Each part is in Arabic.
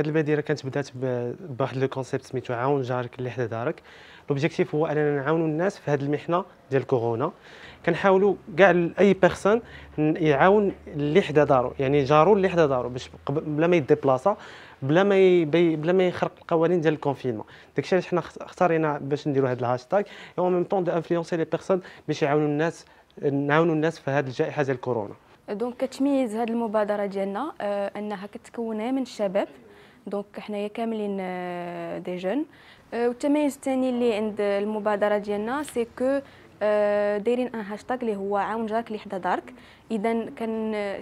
هذه البادره كانت بدات بواحد لو كونسيبت سميتو عاون جارك اللي حدا دارك. لوبجيكتيف هو اننا نعاونوا الناس في هذه المحنه ديال كورونا، كنحاولوا كاع اي بيرسون يعاون اللي حدا دارو، يعني جارو اللي حدا دارو، باش بلا ما يديبلاصا، بلا ما يخرق القوانين ديال الكونفينمون. داكشي علاش حنا اختارينا باش نديروا هذا الهاشتاغ اي اون ميم طون دو انفلونسي لي بيرسون باش يعاونوا الناس، نعاونوا الناس في هذه الجائحه ديال كورونا. دونك كتميز هذه المبادره ديالنا انها كتكون من الشباب، دونك حنايا كاملين دي جون. والتميز الثاني اللي عند المبادره ديالنا سي كو دايرين ان هاشتاغ اللي هو عاون جارك اللي حدا دارك. اذا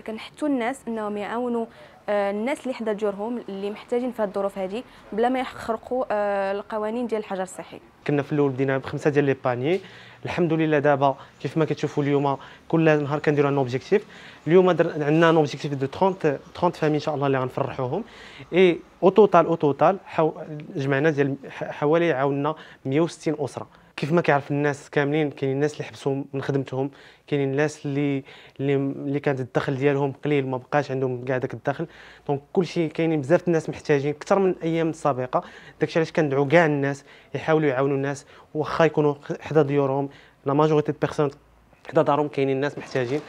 كنحثوا الناس انهم يعاونوا الناس اللي حدا جورهم اللي محتاجين في هذه الظروف هذه بلا ما يخرقوا القوانين ديال الحجر الصحي. كنا في الاول بدينا ب5 ديال لي بانيي، الحمد لله دابا كيف ما كتشوفوا اليوم كل نهار كنديروا ان اوبجيكتيف. اليوم عندنا ان اوبجيكتيف دو 30 فام ان شاء الله اللي غنفرحوهم. اي او توتال جمعنا ديال حوالي عاوننا 160 اسره. كيف ما كيعرف الناس كاملين، كاينين الناس اللي حبسوا من خدمتهم، كاينين الناس اللي كانت الدخل ديالهم قليل ما بقاش عندهم كاع داك الدخل. دونك كلشي كاينين بزاف الناس محتاجين اكثر من الايام السابقه. داكشي علاش كندعو كاع الناس يحاولوا يعاونوا الناس واخا يكونوا حدا ديورهم. لا ماجوريتي ديال بيرسون حدا دارهم كاينين الناس محتاجين،